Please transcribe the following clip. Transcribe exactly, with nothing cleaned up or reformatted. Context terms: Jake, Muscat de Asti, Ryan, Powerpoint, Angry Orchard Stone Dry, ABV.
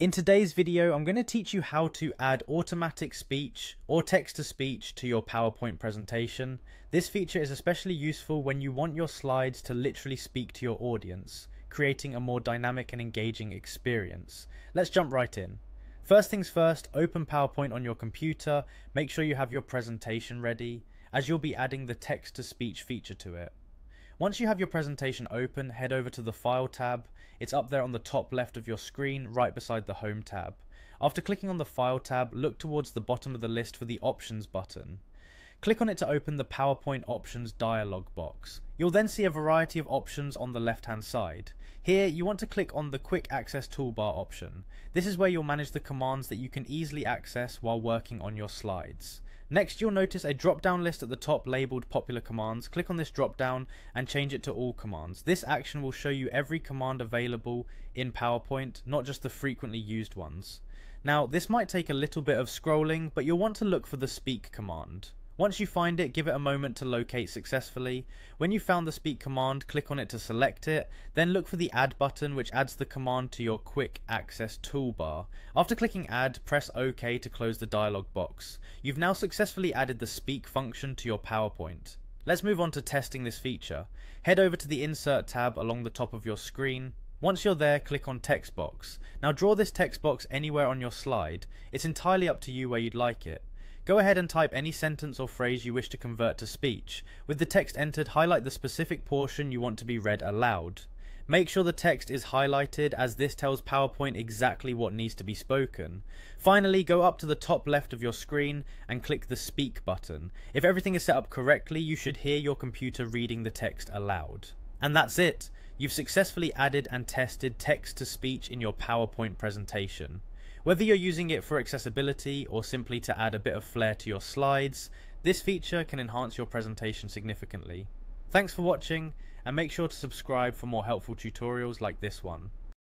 In today's video, I'm going to teach you how to add automatic speech or text-to-speech to your PowerPoint presentation. This feature is especially useful when you want your slides to literally speak to your audience, creating a more dynamic and engaging experience. Let's jump right in. First things first, open PowerPoint on your computer, make sure you have your presentation ready, as you'll be adding the text-to-speech feature to it. Once you have your presentation open, head over to the File tab. It's up there on the top left of your screen, right beside the Home tab. After clicking on the File tab, look towards the bottom of the list for the Options button. Click on it to open the PowerPoint Options dialog box. You'll then see a variety of options on the left-hand side. Here, you want to click on the Quick Access Toolbar option. This is where you'll manage the commands that you can easily access while working on your slides. Next, you'll notice a drop-down list at the top labelled Popular Commands. Click on this drop-down and change it to All Commands. This action will show you every command available in PowerPoint, not just the frequently used ones. Now, this might take a little bit of scrolling, but you'll want to look for the Speak command. Once you find it, give it a moment to locate successfully. When you found the Speak command, click on it to select it, then look for the Add button, which adds the command to your Quick Access Toolbar. After clicking Add, press OK to close the dialog box. You've now successfully added the Speak function to your PowerPoint. Let's move on to testing this feature. Head over to the Insert tab along the top of your screen. Once you're there, click on Text Box. Now draw this text box anywhere on your slide. It's entirely up to you where you'd like it. Go ahead and type any sentence or phrase you wish to convert to speech. With the text entered, highlight the specific portion you want to be read aloud. Make sure the text is highlighted, as this tells PowerPoint exactly what needs to be spoken. Finally, go up to the top left of your screen and click the Speak button. If everything is set up correctly, you should hear your computer reading the text aloud. And that's it! You've successfully added and tested text-to-speech in your PowerPoint presentation. Whether you're using it for accessibility or simply to add a bit of flair to your slides, this feature can enhance your presentation significantly. Thanks for watching, and make sure to subscribe for more helpful tutorials like this one.